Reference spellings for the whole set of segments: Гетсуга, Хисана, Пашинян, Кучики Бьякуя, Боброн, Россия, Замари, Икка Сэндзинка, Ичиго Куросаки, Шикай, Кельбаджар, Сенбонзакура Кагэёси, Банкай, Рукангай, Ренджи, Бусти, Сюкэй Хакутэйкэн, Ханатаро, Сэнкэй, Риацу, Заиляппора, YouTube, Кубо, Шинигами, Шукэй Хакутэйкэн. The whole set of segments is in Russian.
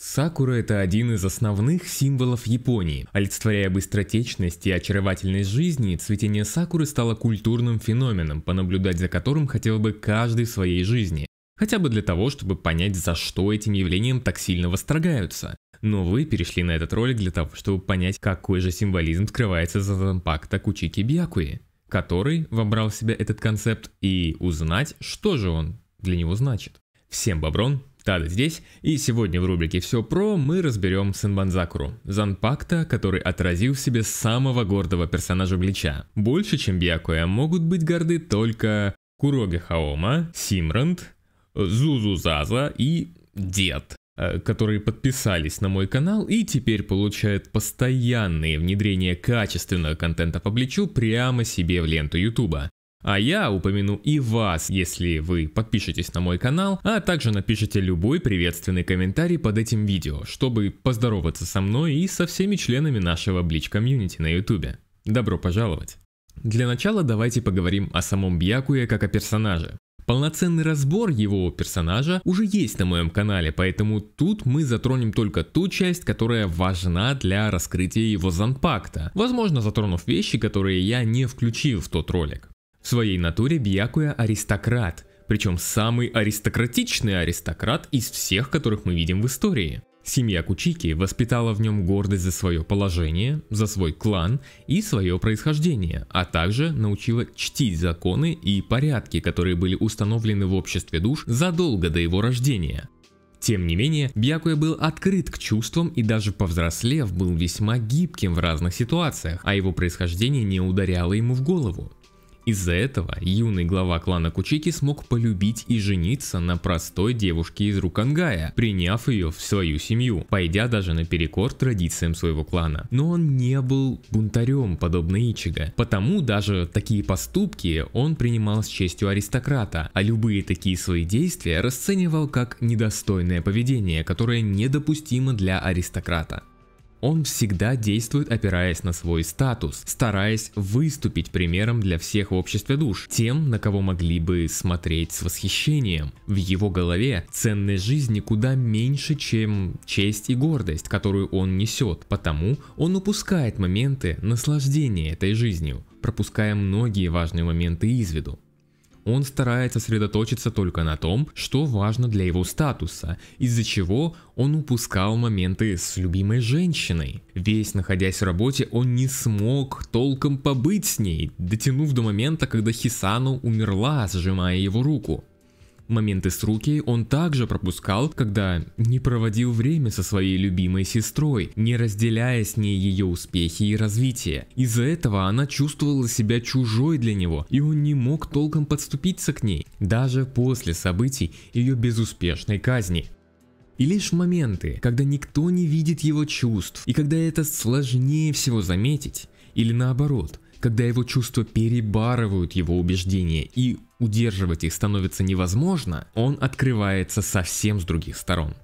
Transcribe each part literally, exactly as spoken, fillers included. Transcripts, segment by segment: Сакура – это один из основных символов Японии. Олицетворяя быстротечность и очаровательность жизни, цветение сакуры стало культурным феноменом, понаблюдать за которым хотел бы каждый в своей жизни. Хотя бы для того, чтобы понять, за что этим явлением так сильно восторгаются. Но вы перешли на этот ролик для того, чтобы понять, какой же символизм скрывается за Занпакто Кучики Бьякуи, который вобрал в себя этот концепт, и узнать, что же он для него значит. Всем Боброн! Тада здесь, и сегодня в рубрике «Все про» мы разберем Сенбонзакуру, Занпакто, который отразил в себе самого гордого персонажа Блича. Больше, чем Бьякуя, могут быть горды только Куроге Хаома, Симранд, Зузузаза и Дед, которые подписались на мой канал и теперь получают постоянные внедрения качественного контента по Бличу прямо себе в ленту Ютуба. А я упомяну и вас, если вы подпишетесь на мой канал, а также напишите любой приветственный комментарий под этим видео, чтобы поздороваться со мной и со всеми членами нашего Блич комьюнити на ютубе. Добро пожаловать! Для начала давайте поговорим о самом Бьякуе как о персонаже. Полноценный разбор его персонажа уже есть на моем канале, поэтому тут мы затронем только ту часть, которая важна для раскрытия его Занпакто, возможно затронув вещи, которые я не включил в тот ролик. В своей натуре Бьякуя аристократ, причем самый аристократичный аристократ из всех, которых мы видим в истории. Семья Кучики воспитала в нем гордость за свое положение, за свой клан и свое происхождение, а также научила чтить законы и порядки, которые были установлены в обществе душ задолго до его рождения. Тем не менее, Бьякуя был открыт к чувствам и даже повзрослев был весьма гибким в разных ситуациях, а его происхождение не ударяло ему в голову. Из-за этого юный глава клана Кучики смог полюбить и жениться на простой девушке из Рукангая, приняв ее в свою семью, пойдя даже наперекор традициям своего клана. Но он не был бунтарем, подобно Ичиго, потому даже такие поступки он принимал с честью аристократа, а любые такие свои действия расценивал как недостойное поведение, которое недопустимо для аристократа. Он всегда действует, опираясь на свой статус, стараясь выступить примером для всех в обществе душ, тем, на кого могли бы смотреть с восхищением. В его голове ценность жизни куда меньше, чем честь и гордость, которую он несет, потому он упускает моменты наслаждения этой жизнью, пропуская многие важные моменты из виду. Он старается сосредоточиться только на том, что важно для его статуса, из-за чего он упускал моменты с любимой женщиной. Весь находясь в работе, он не смог толком побыть с ней, дотянув до момента, когда Хисана умерла, сжимая его руку. Моменты с Рукией он также пропускал, когда не проводил время со своей любимой сестрой, не разделяя с ней ее успехи и развитие. Из-за этого она чувствовала себя чужой для него, и он не мог толком подступиться к ней, даже после событий ее безуспешной казни. И лишь моменты, когда никто не видит его чувств, и когда это сложнее всего заметить, или наоборот, когда его чувства перебарывают его убеждения и удерживать их становится невозможно, он открывается совсем с других сторон.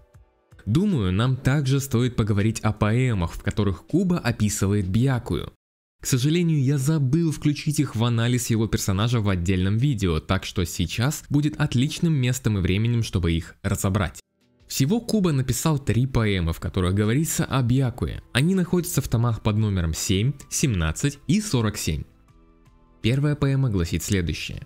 Думаю, нам также стоит поговорить о поэмах, в которых Кубо описывает Бьякую. К сожалению, я забыл включить их в анализ его персонажа в отдельном видео, так что сейчас будет отличным местом и временем, чтобы их разобрать. Всего Кубо написал три поэмы, в которых говорится о Бьякуе. Они находятся в томах под номером семь, семнадцать и сорок семь. Первая поэма гласит следующее.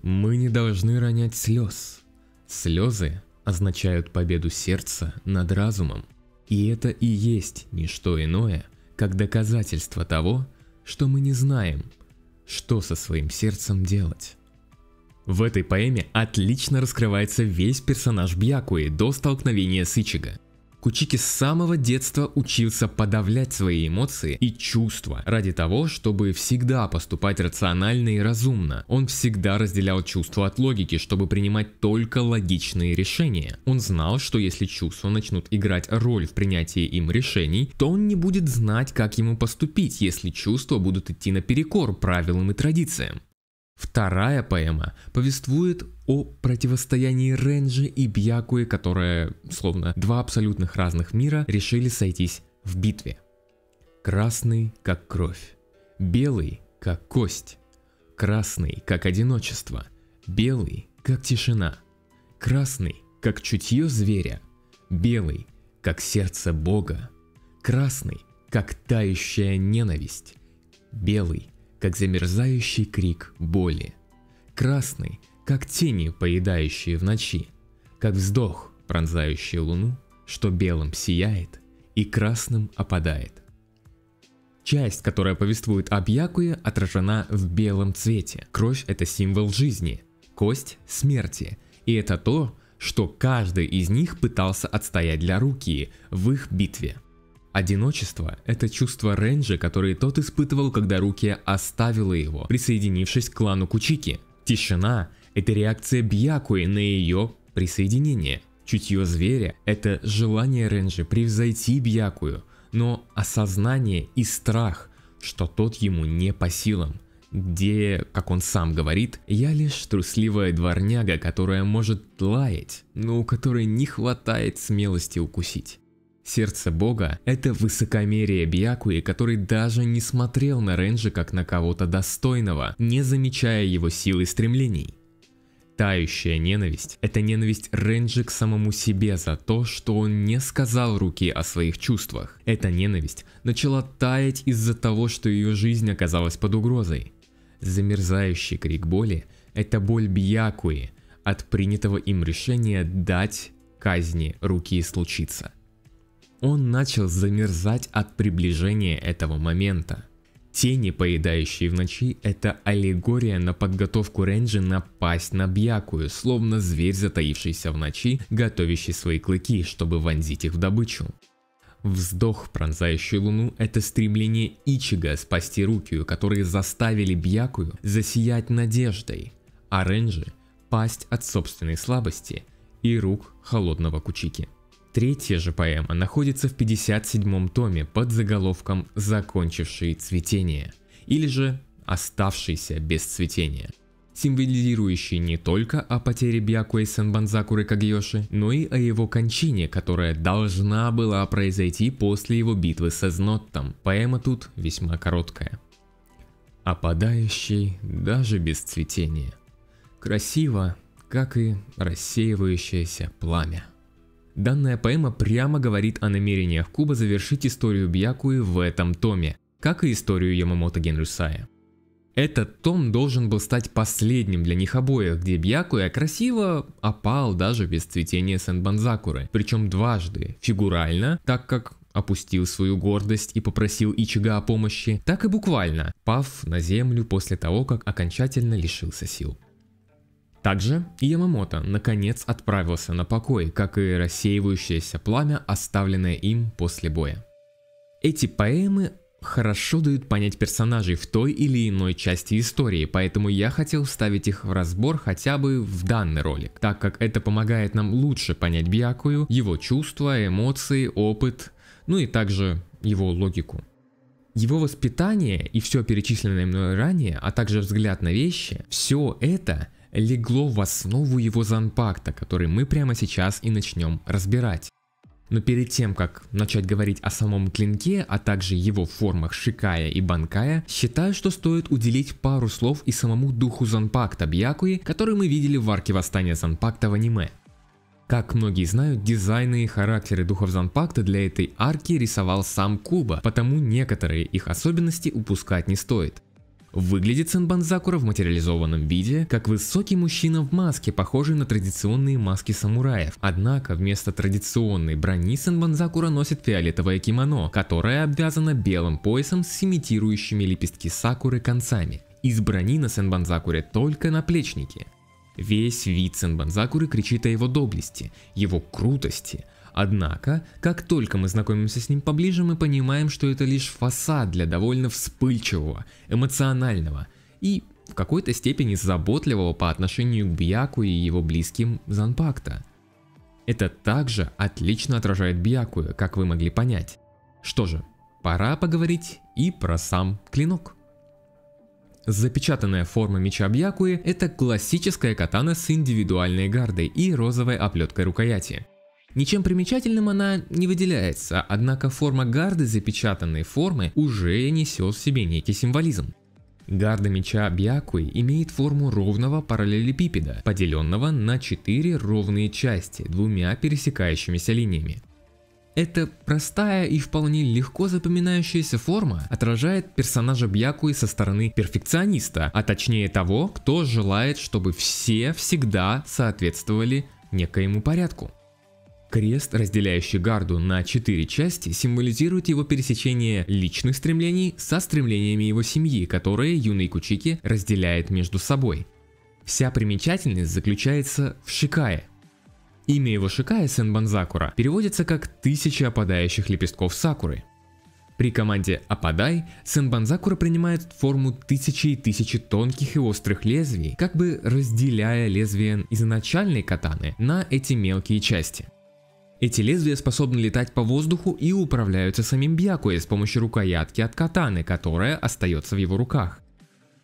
Мы не должны ронять слез. Слезы означают победу сердца над разумом. И это и есть не что иное, как доказательство того, что мы не знаем, что со своим сердцем делать. В этой поэме отлично раскрывается весь персонаж Бьякуи до столкновения с Ичиго. Кучики с самого детства учился подавлять свои эмоции и чувства ради того, чтобы всегда поступать рационально и разумно. Он всегда разделял чувства от логики, чтобы принимать только логичные решения. Он знал, что если чувства начнут играть роль в принятии им решений, то он не будет знать, как ему поступить, если чувства будут идти наперекор правилам и традициям. Вторая поэма повествует о противостоянии Ренджи и Бьякуи, которые, словно два абсолютных разных мира, решили сойтись в битве. Красный, как кровь. Белый, как кость. Красный, как одиночество. Белый, как тишина. Красный, как чутье зверя. Белый, как сердце бога, красный, как тающая ненависть, белый, как замерзающий крик боли, красный, как тени, поедающие в ночи, как вздох, пронзающий луну, что белым сияет и красным опадает. Часть, которая повествует о Бьякуе, отражена в белом цвете. Кровь – это символ жизни, кость – смерти, и это то, что каждый из них пытался отстоять для Рукии в их битве. Одиночество – это чувство Ренджи, которое тот испытывал, когда Рукия оставила его, присоединившись к клану Кучики. Тишина – это реакция Бьякуи на ее присоединение. Чутье зверя – это желание Ренджи превзойти Бьякую, но осознание и страх, что тот ему не по силам, где, как он сам говорит, я лишь трусливая дворняга, которая может лаять, но у которой не хватает смелости укусить. Сердце бога – это высокомерие Бьякуи, который даже не смотрел на Ренджи как на кого-то достойного, не замечая его силы и стремлений. Тающая ненависть – это ненависть Ренджи к самому себе за то, что он не сказал Рукии о своих чувствах. Эта ненависть начала таять из-за того, что ее жизнь оказалась под угрозой. Замерзающий крик боли – это боль Бьякуи от принятого им решения дать казни Рукии случиться. Он начал замерзать от приближения этого момента. Тени, поедающие в ночи, это аллегория на подготовку Ренджи напасть на Бьякую, словно зверь, затаившийся в ночи, готовящий свои клыки, чтобы вонзить их в добычу. Вздох, пронзающий луну, это стремление Ичиго спасти Рукию, которые заставили Бьякую засиять надеждой, а Ренджи пасть от собственной слабости и рук холодного Кучики. Третья же поэма находится в пятьдесят седьмом томе под заголовком «Закончившие цветение» или же «Оставшиеся без цветения», символизирующий не только о потере Бьякуэ Сенбонзакуры Кагэёси, но и о его кончине, которая должна была произойти после его битвы со Зноттом. Поэма тут весьма короткая. «Опадающий даже без цветения, красиво, как и рассеивающееся пламя». Данная поэма прямо говорит о намерениях Кубо завершить историю Бьякуи в этом томе, как и историю Ямамото Генрусая. Этот том должен был стать последним для них обоих, где Бьякуя красиво опал даже без цветения Сенбонзакуры, причем дважды, фигурально, так как опустил свою гордость и попросил Ичиго о помощи, так и буквально, пав на землю после того, как окончательно лишился сил. Также Ямамото наконец отправился на покой, как и рассеивающееся пламя, оставленное им после боя. Эти поэмы хорошо дают понять персонажей в той или иной части истории, поэтому я хотел вставить их в разбор хотя бы в данный ролик, так как это помогает нам лучше понять Бьякую, его чувства, эмоции, опыт, ну и также его логику. Его воспитание и все перечисленное мной ранее, а также взгляд на вещи, все это легло в основу его Занпакто, который мы прямо сейчас и начнем разбирать. Но перед тем, как начать говорить о самом клинке, а также его формах Шикая и Банкая, считаю, что стоит уделить пару слов и самому духу Занпакто Бьякуи, который мы видели в арке восстания Занпакто в аниме. Как многие знают, дизайны и характеры духов Занпакто для этой арки рисовал сам Кубо, потому некоторые их особенности упускать не стоит. Выглядит Сенбонзакура в материализованном виде, как высокий мужчина в маске, похожий на традиционные маски самураев. Однако вместо традиционной брони Сенбонзакура носит фиолетовое кимоно, которое обвязано белым поясом с имитирующими лепестки сакуры концами. Из брони на Сенбонзакуре только наплечники. Весь вид Сенбонзакуры кричит о его доблести, его крутости. Однако, как только мы знакомимся с ним поближе, мы понимаем, что это лишь фасад для довольно вспыльчивого, эмоционального и в какой-то степени заботливого по отношению к Бьякуе и его близким Занпакто. Это также отлично отражает Бьякуе, как вы могли понять. Что же, пора поговорить и про сам клинок. Запечатанная форма меча Бьякуе – это классическая катана с индивидуальной гардой и розовой оплеткой рукояти. Ничем примечательным она не выделяется, однако форма гарды запечатанной формы уже несет в себе некий символизм. Гарда меча Бьякуи имеет форму ровного параллелепипеда, поделенного на четыре ровные части двумя пересекающимися линиями. Эта простая и вполне легко запоминающаяся форма отражает персонажа Бьякуи со стороны перфекциониста, а точнее того, кто желает, чтобы все всегда соответствовали некоему порядку. Крест, разделяющий гарду на четыре части, символизирует его пересечение личных стремлений со стремлениями его семьи, которые юный Кучики разделяет между собой. Вся примечательность заключается в Шикае. Имя его Шикая Сенбонзакура переводится как «тысяча опадающих лепестков сакуры». При команде «опадай» Сенбонзакура принимает форму тысячи и тысячи тонких и острых лезвий, как бы разделяя лезвие изначальной катаны на эти мелкие части. Эти лезвия способны летать по воздуху и управляются самим Бьякуя с помощью рукоятки от катаны, которая остается в его руках.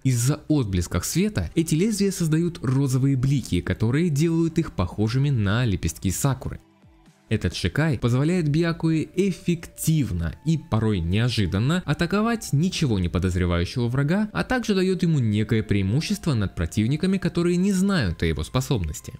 Из-за отблесков света эти лезвия создают розовые блики, которые делают их похожими на лепестки сакуры. Этот шикай позволяет Бьякуе эффективно и порой неожиданно атаковать ничего не подозревающего врага, а также дает ему некое преимущество над противниками, которые не знают о его способности.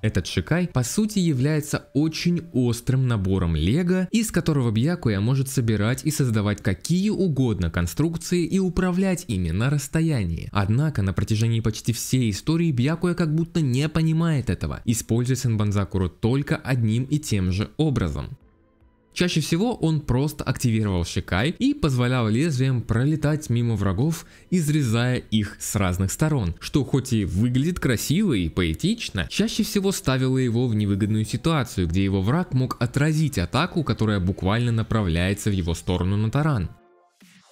Этот шикай по сути является очень острым набором лего, из которого Бьякуя может собирать и создавать какие угодно конструкции и управлять ими на расстоянии. Однако на протяжении почти всей истории Бьякуя как будто не понимает этого, используя Сенбонзакуру только одним и тем же образом. Чаще всего он просто активировал шикай и позволял лезвиям пролетать мимо врагов, изрезая их с разных сторон, что хоть и выглядит красиво и поэтично, чаще всего ставило его в невыгодную ситуацию, где его враг мог отразить атаку, которая буквально направляется в его сторону на таран.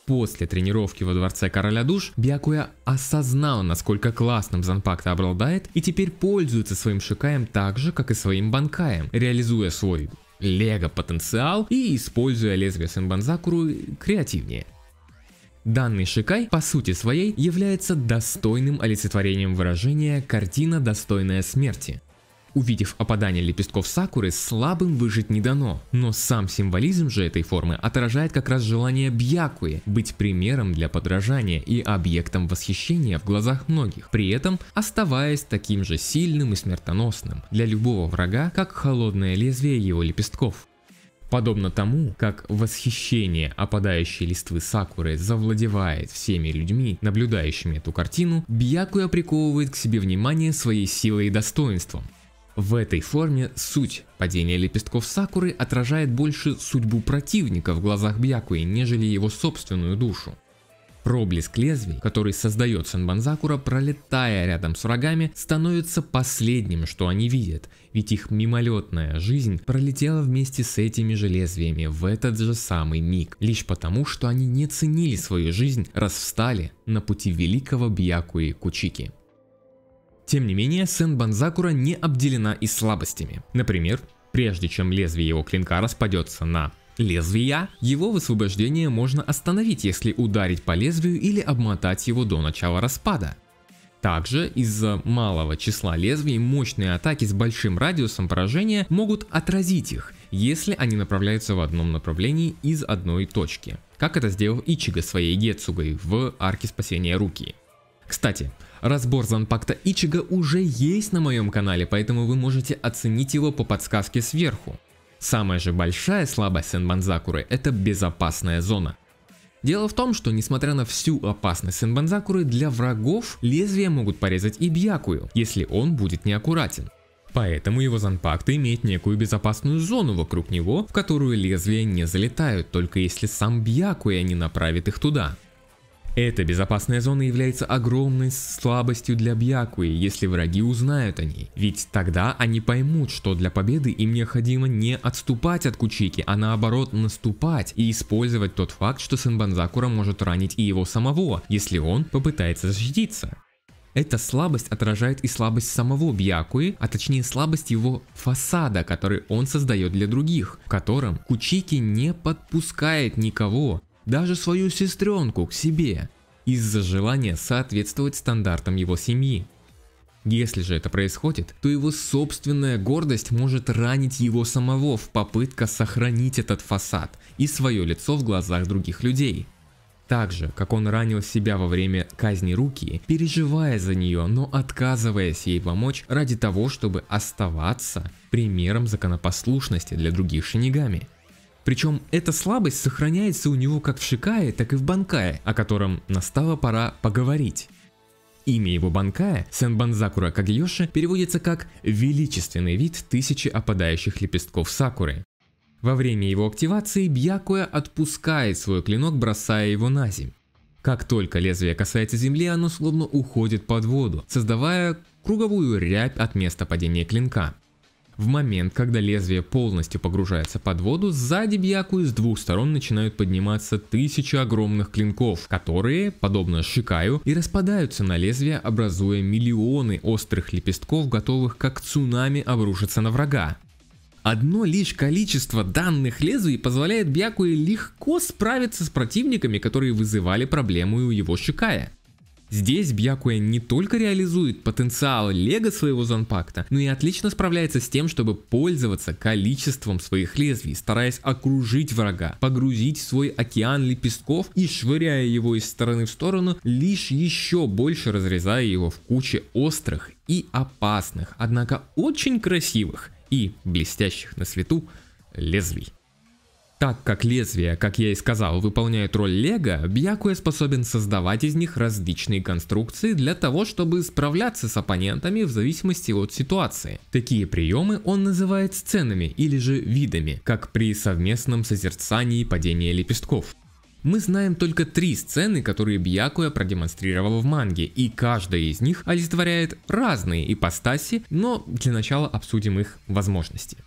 После тренировки во Дворце Короля Душ Бьякуя осознал, насколько классным Занпакто обладает, и теперь пользуется своим шикаем так же, как и своим банкаем, реализуя свой лего-потенциал и используя лезвие Сенбонзакуру креативнее. Данный шикай по сути своей является достойным олицетворением выражения «картина, достойная смерти». Увидев опадание лепестков сакуры, слабым выжить не дано, но сам символизм же этой формы отражает как раз желание Бьякуи быть примером для подражания и объектом восхищения в глазах многих, при этом оставаясь таким же сильным и смертоносным для любого врага, как холодное лезвие его лепестков. Подобно тому, как восхищение опадающей листвы сакуры завладевает всеми людьми, наблюдающими эту картину, Бьякуя приковывает к себе внимание своей силой и достоинством. В этой форме суть падения лепестков сакуры отражает больше судьбу противника в глазах Бьякуи, нежели его собственную душу. Проблеск лезвий, который создает Сенбонзакура, пролетая рядом с врагами, становится последним, что они видят, ведь их мимолетная жизнь пролетела вместе с этими же лезвиями в этот же самый миг, лишь потому, что они не ценили свою жизнь, раз встали на пути великого Бьякуи Кучики. Тем не менее, Сенбонзакура не обделена и слабостями. Например, прежде чем лезвие его клинка распадется на лезвия, его высвобождение можно остановить, если ударить по лезвию или обмотать его до начала распада. Также из-за малого числа лезвий мощные атаки с большим радиусом поражения могут отразить их, если они направляются в одном направлении из одной точки, как это сделал Ичиго своей Гетсугой в арке спасения Рукии. Кстати, разбор Занпакто Ичиго уже есть на моем канале, поэтому вы можете оценить его по подсказке сверху. Самая же большая слабость Сенбонзакуры – это безопасная зона. Дело в том, что несмотря на всю опасность Сенбонзакуры, для врагов лезвия могут порезать и Бьякую, если он будет неаккуратен. Поэтому его Занпакто имеет некую безопасную зону вокруг него, в которую лезвия не залетают, только если сам Бьякуя не направит их туда. Эта безопасная зона является огромной слабостью для Бьякуи, если враги узнают о ней. Ведь тогда они поймут, что для победы им необходимо не отступать от Кучики, а наоборот наступать и использовать тот факт, что Сенбонзакура может ранить и его самого, если он попытается защититься. Эта слабость отражает и слабость самого Бьякуи, а точнее слабость его фасада, который он создает для других, в котором Кучики не подпускает никого, даже свою сестренку, к себе, из-за желания соответствовать стандартам его семьи. Если же это происходит, то его собственная гордость может ранить его самого в попытке сохранить этот фасад и свое лицо в глазах других людей. так же, как он ранил себя во время казни Рукии, переживая за нее, но отказываясь ей помочь ради того, чтобы оставаться примером законопослушности для других шинигами. Причем эта слабость сохраняется у него как в Шикае, так и в Банкае, о котором настала пора поговорить. Имя его Банкая, Сенбонзакура Кагэёси, переводится как «величественный вид тысячи опадающих лепестков сакуры». Во время его активации Бьякуя отпускает свой клинок, бросая его на земь. Как только лезвие касается земли, оно словно уходит под воду, создавая круговую рябь от места падения клинка. В момент, когда лезвие полностью погружается под воду, сзади Бьякуи с двух сторон начинают подниматься тысячи огромных клинков, которые, подобно Шикаю, и распадаются на лезвие, образуя миллионы острых лепестков, готовых как цунами обрушиться на врага. Одно лишь количество данных лезвий позволяет Бьякуи легко справиться с противниками, которые вызывали проблему и у его Шикая. Здесь Бьякуя не только реализует потенциал лего своего Занпакто, но и отлично справляется с тем, чтобы пользоваться количеством своих лезвий, стараясь окружить врага, погрузить в свой океан лепестков и швыряя его из стороны в сторону, лишь еще больше разрезая его в куче острых и опасных, однако очень красивых и блестящих на свету лезвий. Так как лезвия, как я и сказал, выполняют роль лего, Бьякуя способен создавать из них различные конструкции для того, чтобы справляться с оппонентами в зависимости от ситуации. Такие приемы он называет сценами или же видами, как при совместном созерцании падения лепестков. Мы знаем только три сцены, которые Бьякуя продемонстрировал в манге, и каждая из них олицетворяет разные ипостаси, но для начала обсудим их возможности.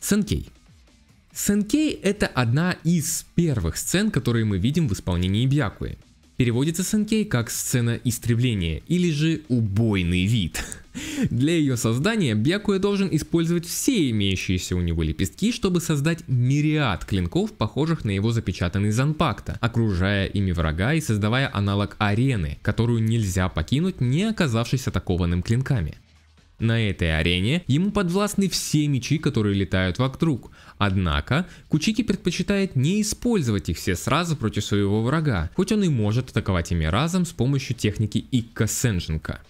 Сэнкэй. Сэнкэй – это одна из первых сцен, которые мы видим в исполнении Бьякуи. Переводится Сэнкэй как «сцена истребления» или же «убойный вид». Для ее создания Бьякуя должен использовать все имеющиеся у него лепестки, чтобы создать мириад клинков, похожих на его запечатанный Занпакто, окружая ими врага и создавая аналог арены, которую нельзя покинуть, не оказавшись атакованным клинками. На этой арене ему подвластны все мечи, которые летают вокруг, однако Кучики предпочитает не использовать их все сразу против своего врага, хоть он и может атаковать ими разом с помощью техники Икка Сэндзинка.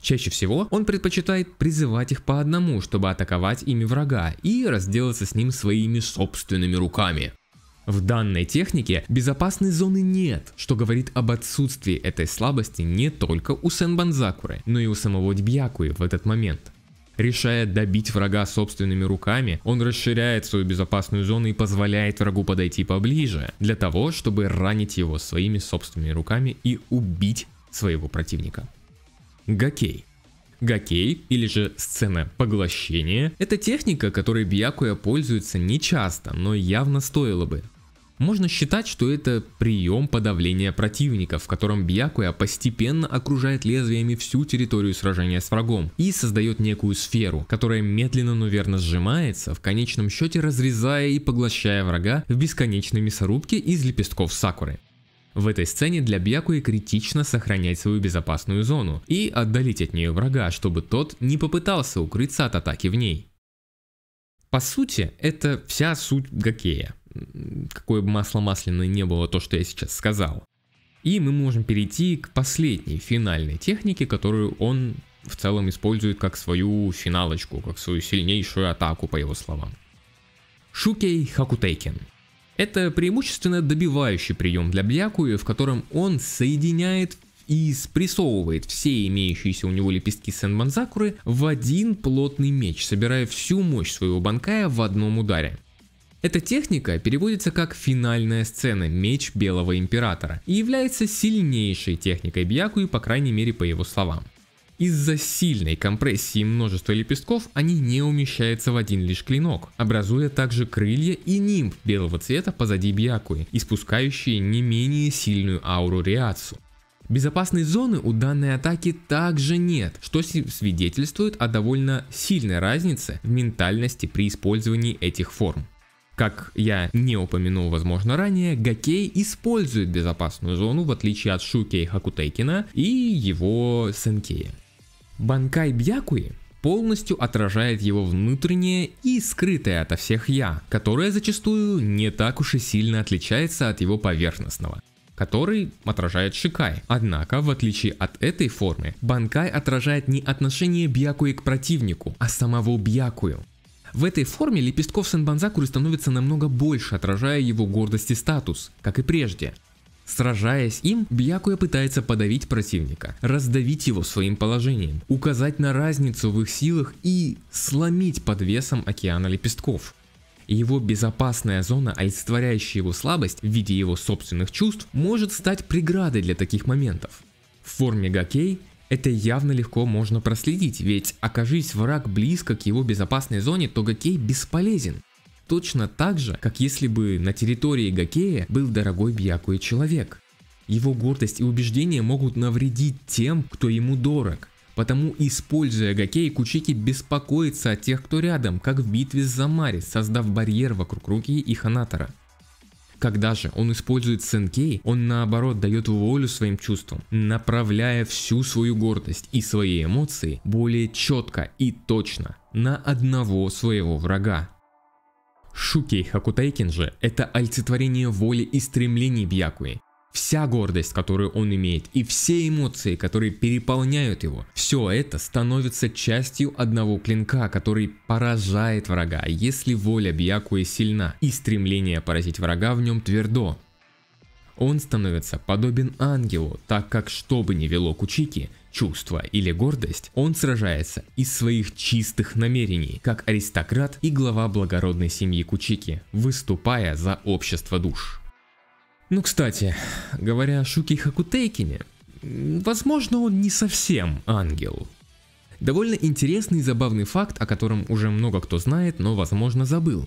Чаще всего он предпочитает призывать их по одному, чтобы атаковать ими врага и разделаться с ним своими собственными руками. В данной технике безопасной зоны нет, что говорит об отсутствии этой слабости не только у Сенбонзакуры, но и у самого Бьякуи в этот момент. Решая добить врага собственными руками, он расширяет свою безопасную зону и позволяет врагу подойти поближе, для того, чтобы ранить его своими собственными руками и убить своего противника. Гокэй. Гокей, или же сцена поглощения, это техника, которой Бьякуя пользуется нечасто, но явно стоило бы. Можно считать, что это прием подавления противника, в котором Бьякуя постепенно окружает лезвиями всю территорию сражения с врагом и создает некую сферу, которая медленно, но верно сжимается, в конечном счете разрезая и поглощая врага в бесконечной мясорубке из лепестков сакуры. В этой сцене для Бьякуи критично сохранять свою безопасную зону и отдалить от нее врага, чтобы тот не попытался укрыться от атаки в ней. По сути, это вся суть Гокея. Какое бы масло масляное не было то, что я сейчас сказал. И мы можем перейти к последней финальной технике, которую он в целом использует как свою финалочку, как свою сильнейшую атаку, по его словам. Шукэй Хакутэйкэн. Это преимущественно добивающий прием для Бьякуи, в котором он соединяет и спрессовывает все имеющиеся у него лепестки Сенбонзакуры в один плотный меч, собирая всю мощь своего Банкая в одном ударе. Эта техника переводится как «финальная сцена», «меч Белого Императора», и является сильнейшей техникой Бьякуи, по крайней мере по его словам. Из-за сильной компрессии множества лепестков они не умещаются в один лишь клинок, образуя также крылья и нимб белого цвета позади Бьякуи, испускающие не менее сильную ауру Риацу. Безопасной зоны у данной атаки также нет, что свидетельствует о довольно сильной разнице в ментальности при использовании этих форм. Как я не упомянул, возможно, ранее, Гокей использует безопасную зону в отличие от Шукэй Хакутэйкэна и его Сэнкэя. Банкай Бьякуи полностью отражает его внутреннее и скрытое ото всех «я», которое зачастую не так уж и сильно отличается от его поверхностного. который отражает Шикай. Однако, в отличие от этой формы, Банкай отражает не отношение Бьякуи к противнику, а самого Бьякую. В этой форме лепестков Сенбонзакуры становится намного больше, отражая его гордость и статус, как и прежде. Сражаясь им, Бьякуя пытается подавить противника, раздавить его своим положением, указать на разницу в их силах и сломить под весом океана лепестков. Его безопасная зона, олицетворяющая его слабость в виде его собственных чувств, может стать преградой для таких моментов. В форме Гокэй это явно легко можно проследить, ведь окажись враг близко к его безопасной зоне, то Гокэй бесполезен. Точно так же, как если бы на территории Гокэя был дорогой Бьякуе человек. Его гордость и убеждения могут навредить тем, кто ему дорог. Потому, используя Гокэй, Кучики беспокоится о тех, кто рядом, как в битве с Замари, создав барьер вокруг Рукии и Ханатаро. Когда же он использует Сэнкэй, он наоборот дает волю своим чувствам, направляя всю свою гордость и свои эмоции более четко и точно на одного своего врага. Шукэй Хакутэйкэн же – это олицетворение воли и стремлений Бьякуи. Вся гордость, которую он имеет, и все эмоции, которые переполняют его, все это становится частью одного клинка, который поражает врага, если воля Бьякуи сильна и стремление поразить врага в нем твердо. Он становится подобен ангелу, так как, что бы ни вело Кучики, чувство или гордость, он сражается из своих чистых намерений, как аристократ и глава благородной семьи Кучики, выступая за общество душ. Ну, кстати, говоря о Шукэй Хакутэйкэне, возможно, он не совсем ангел. Довольно интересный и забавный факт, о котором уже много кто знает, но, возможно, забыл.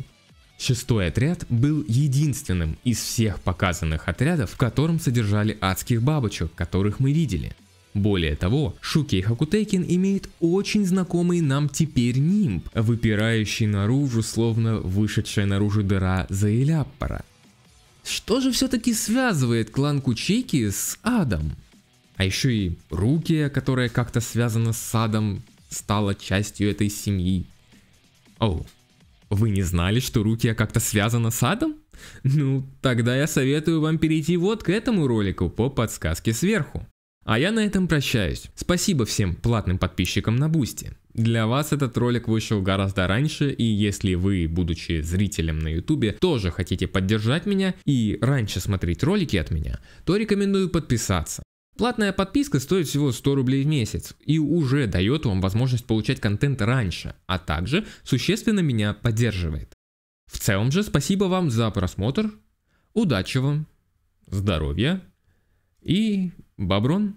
Шестой отряд был единственным из всех показанных отрядов, в котором содержали адских бабочек, которых мы видели. Более того, Шукэй Хакутэйкэн имеет очень знакомый нам теперь нимб, выпирающий наружу, словно вышедшая наружу дыра Заиляппора. Что же все-таки связывает клан Кучики с адом? А еще и Рукия, которая как-то связана с адом, стала частью этой семьи. Оу, вы не знали, что Рукия как-то связана с адом? Ну, тогда я советую вам перейти вот к этому ролику по подсказке сверху. А я на этом прощаюсь. Спасибо всем платным подписчикам на Бусти. Для вас этот ролик вышел гораздо раньше, и если вы, будучи зрителем на YouTube, тоже хотите поддержать меня и раньше смотреть ролики от меня, то рекомендую подписаться. Платная подписка стоит всего сто рублей в месяц и уже дает вам возможность получать контент раньше, а также существенно меня поддерживает. В целом же спасибо вам за просмотр, удачи вам, здоровья и... Боброн?